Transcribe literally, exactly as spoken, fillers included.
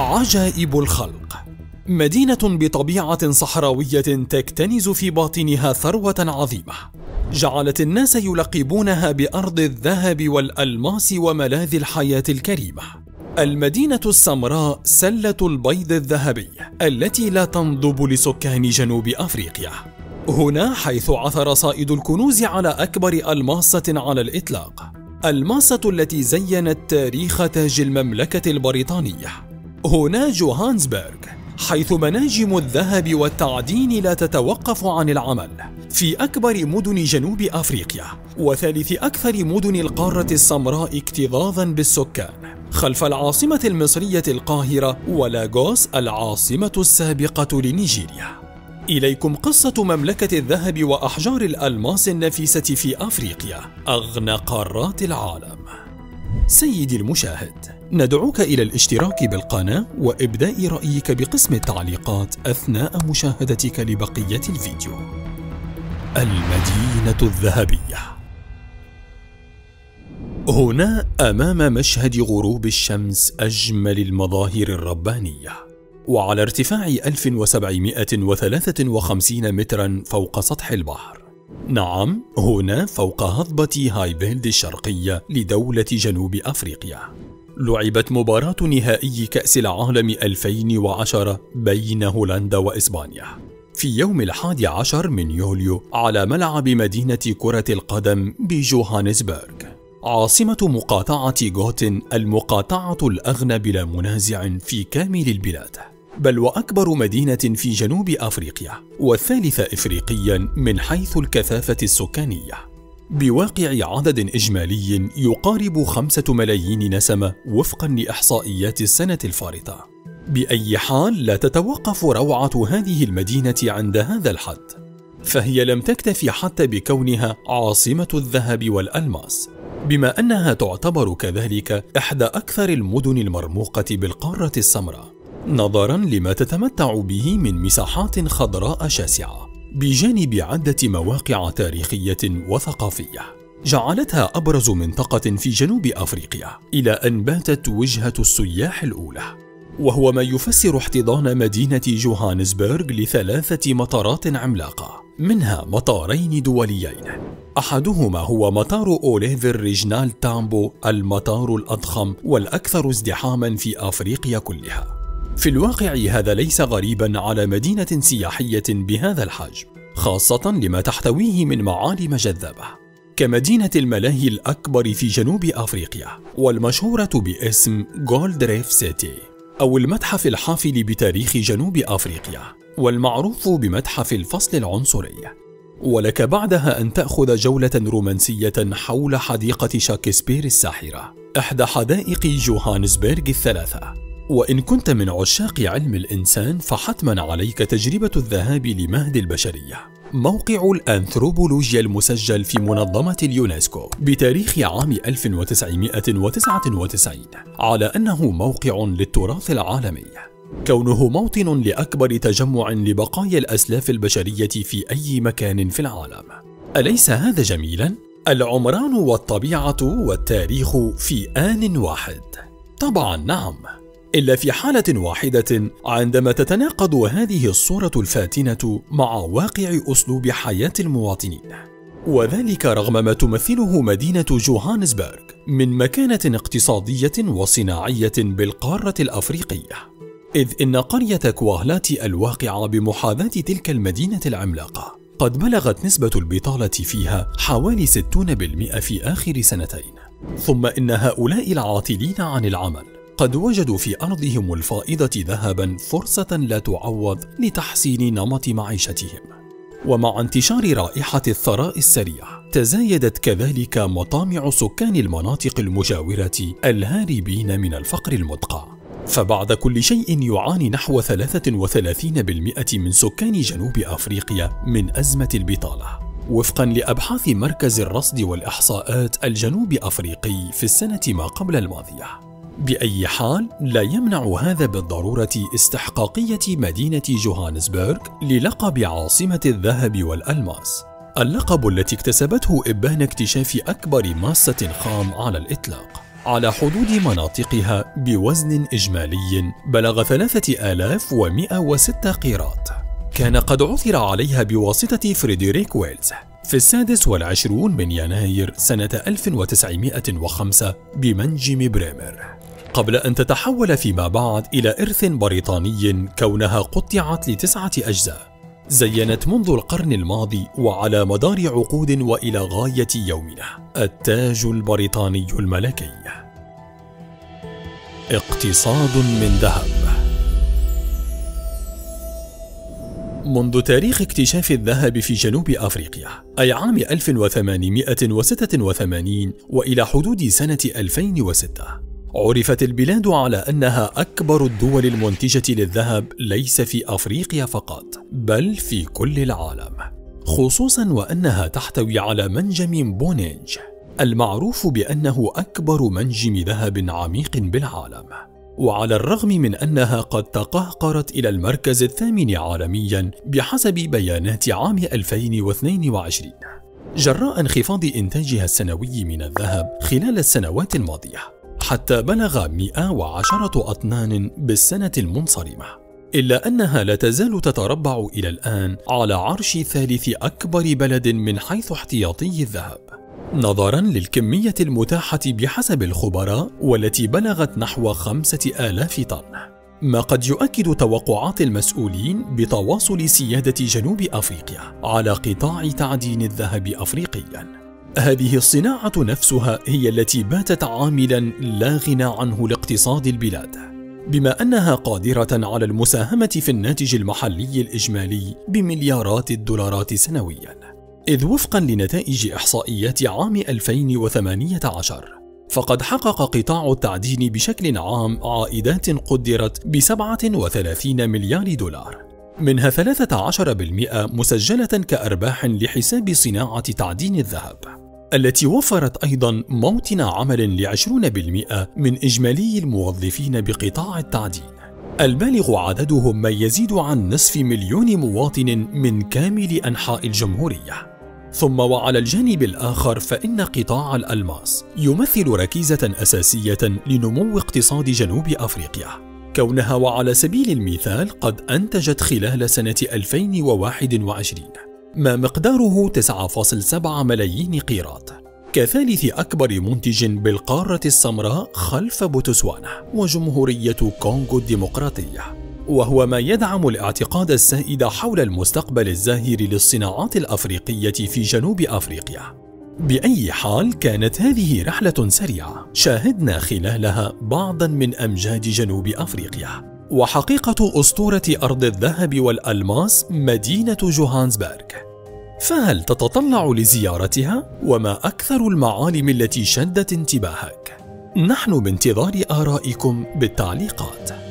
عجائب الخلق، مدينة بطبيعة صحراوية تكتنز في باطنها ثروة عظيمة، جعلت الناس يلقبونها بأرض الذهب والألماس وملاذ الحياة الكريمة. المدينة السمراء سلة البيض الذهبي التي لا تنضب لسكان جنوب أفريقيا، هنا حيث عثر صائد الكنوز على أكبر ألماسة على الإطلاق، الماسة التي زينت تاريخ تاج المملكة البريطانية. هنا جوهانسبرغ، حيث مناجم الذهب والتعدين لا تتوقف عن العمل، في أكبر مدن جنوب أفريقيا وثالث أكثر مدن القارة السمراء اكتظاظا بالسكان، خلف العاصمة المصرية القاهرة ولاغوس العاصمة السابقة لنيجيريا. إليكم قصة مملكة الذهب وأحجار الألماس النفيسة في أفريقيا، أغنى قارات العالم. سيدي المشاهد، ندعوك إلى الاشتراك بالقناة وإبداء رأيك بقسم التعليقات أثناء مشاهدتك لبقية الفيديو. المدينة الذهبية. هنا أمام مشهد غروب الشمس أجمل المظاهر الربانية، وعلى ارتفاع ألف وسبعمئة وثلاثة وخمسين متراً فوق سطح البحر. نعم، هنا فوق هضبة هايبيلد الشرقية لدولة جنوب أفريقيا، لعبت مباراة نهائي كأس العالم ألفين وعشرة بين هولندا وإسبانيا في يوم الحادي عشر من يوليو على ملعب مدينة كرة القدم بجوهانسبرغ، عاصمة مقاطعة غوتن، المقاطعة الأغنى بلا منازع في كامل البلاد، بل وأكبر مدينة في جنوب أفريقيا والثالثة إفريقيا من حيث الكثافة السكانية، بواقع عدد إجمالي يقارب خمسة ملايين نسمة وفقا لإحصائيات السنة الفارطة. بأي حال لا تتوقف روعة هذه المدينة عند هذا الحد، فهي لم تكتفي حتى بكونها عاصمة الذهب والألماس، بما أنها تعتبر كذلك إحدى أكثر المدن المرموقة بالقارة السمراء، نظراً لما تتمتع به من مساحات خضراء شاسعة، بجانب عدة مواقع تاريخية وثقافية، جعلتها أبرز منطقة في جنوب أفريقيا، إلى أن باتت وجهة السياح الأولى، وهو ما يفسر احتضان مدينة جوهانسبرغ لثلاثة مطارات عملاقة، منها مطارين دوليين، أحدهما هو مطار أوليفر ريجنالد تامبو، المطار الأضخم والأكثر ازدحاماً في أفريقيا كلها. في الواقع هذا ليس غريباً على مدينة سياحية بهذا الحجم، خاصة لما تحتويه من معالم جذابة، كمدينة الملاهي الأكبر في جنوب أفريقيا والمشهورة باسم جولد ريف سيتي، أو المتحف الحافل بتاريخ جنوب أفريقيا والمعروف بمتحف الفصل العنصري. ولك بعدها أن تأخذ جولة رومانسية حول حديقة شاكسبير الساحرة، إحدى حدائق جوهانسبرغ الثلاثة. وإن كنت من عشاق علم الإنسان فحتما عليك تجربة الذهاب لمهد البشرية، موقع الأنثروبولوجيا المسجل في منظمة اليونسكو بتاريخ عام ألف وتسعمئة وتسعة وتسعين على أنه موقع للتراث العالمي، كونه موطن لأكبر تجمع لبقايا الأسلاف البشرية في أي مكان في العالم. أليس هذا جميلاً؟ العمران والطبيعة والتاريخ في آن واحد. طبعاً نعم، إلا في حالة واحدة، عندما تتناقض هذه الصورة الفاتنة مع واقع أسلوب حياة المواطنين، وذلك رغم ما تمثله مدينة جوهانسبرغ من مكانة اقتصادية وصناعية بالقارة الأفريقية، إذ إن قرية كوهلاتي الواقعة بمحاذاة تلك المدينة العملاقة قد بلغت نسبة البطالة فيها حوالي ستين بالمئة في آخر سنتين، ثم إن هؤلاء العاطلين عن العمل قد وجدوا في أرضهم الفائضة ذهباً فرصة لا تعوض لتحسين نمط معيشتهم. ومع انتشار رائحة الثراء السريع تزايدت كذلك مطامع سكان المناطق المجاورة الهاربين من الفقر المدقع، فبعد كل شيء يعاني نحو ثلاثة وثلاثين بالمئة من سكان جنوب أفريقيا من أزمة البطالة، وفقاً لأبحاث مركز الرصد والإحصاءات الجنوب أفريقي في السنة ما قبل الماضية. بأي حال لا يمنع هذا بالضرورة استحقاقية مدينة جوهانسبرغ للقب عاصمة الذهب والألماس، اللقب التي اكتسبته إبان اكتشاف أكبر ماسة خام على الإطلاق، على حدود مناطقها بوزن إجمالي بلغ ثلاثة آلاف ومئة وستة قيراط، كان قد عثر عليها بواسطة فريدريك ويلز في السادس والعشرون من يناير سنة ألف وتسعمئة وخمسة بمنجم بريمر، قبل أن تتحول فيما بعد إلى إرث بريطاني كونها قطعت لتسعة أجزاء زينت منذ القرن الماضي وعلى مدار عقود وإلى غاية يومنا التاج البريطاني الملكي. اقتصاد من ذهب. منذ تاريخ اكتشاف الذهب في جنوب أفريقيا أي عام ألف وثمانمئة وستة وثمانين وإلى حدود سنة ألفين وستة، عرفت البلاد على أنها أكبر الدول المنتجة للذهب ليس في أفريقيا فقط بل في كل العالم، خصوصا وأنها تحتوي على منجم بونينج المعروف بأنه أكبر منجم ذهب عميق بالعالم، وعلى الرغم من أنها قد تقهقرت إلى المركز الثامن عالميا بحسب بيانات عام ألفين واثنين وعشرين جراء انخفاض إنتاجها السنوي من الذهب خلال السنوات الماضية حتى بلغ مئة وعشرة أطنان بالسنة المنصرمة، إلا أنها لا تزال تتربع إلى الآن على عرش ثالث أكبر بلد من حيث احتياطي الذهب نظراً للكمية المتاحة بحسب الخبراء والتي بلغت نحو خمسة آلاف طن، ما قد يؤكد توقعات المسؤولين بتواصل سيادة جنوب أفريقيا على قطاع تعدين الذهب أفريقياً. هذه الصناعة نفسها هي التي باتت عاملاً لا غنى عنه لاقتصاد البلاد، بما أنها قادرة على المساهمة في الناتج المحلي الإجمالي بمليارات الدولارات سنوياً، إذ وفقاً لنتائج إحصائيات عام ألفين وثمانية عشر فقد حقق قطاع التعدين بشكل عام عائدات قدرت بسبعة وثلاثين مليار دولار، منها ثلاثة عشر بالمئة مسجلة كأرباح لحساب صناعة تعدين الذهب، التي وفرت أيضاً موطن عمل لعشرون بالمئة من إجمالي الموظفين بقطاع التعدين، البالغ عددهم ما يزيد عن نصف مليون مواطن من كامل أنحاء الجمهورية. ثم وعلى الجانب الآخر فإن قطاع الألماس يمثل ركيزة أساسية لنمو اقتصاد جنوب أفريقيا، كونها وعلى سبيل المثال قد أنتجت خلال سنة ألفين وواحد وعشرين ما مقداره تسعة فاصلة سبعة ملايين قيراط، كثالث أكبر منتج بالقارة السمراء خلف بوتسوانا وجمهورية كونغو الديمقراطية، وهو ما يدعم الاعتقاد السائد حول المستقبل الزاهر للصناعات الأفريقية في جنوب أفريقيا. بأي حال كانت هذه رحلة سريعة شاهدنا خلالها بعضاً من أمجاد جنوب أفريقيا، وحقيقة أسطورة أرض الذهب والألماس مدينة جوهانسبرغ، فهل تتطلع لزيارتها؟ وما أكثر المعالم التي شدت انتباهك؟ نحن بانتظار آرائكم بالتعليقات.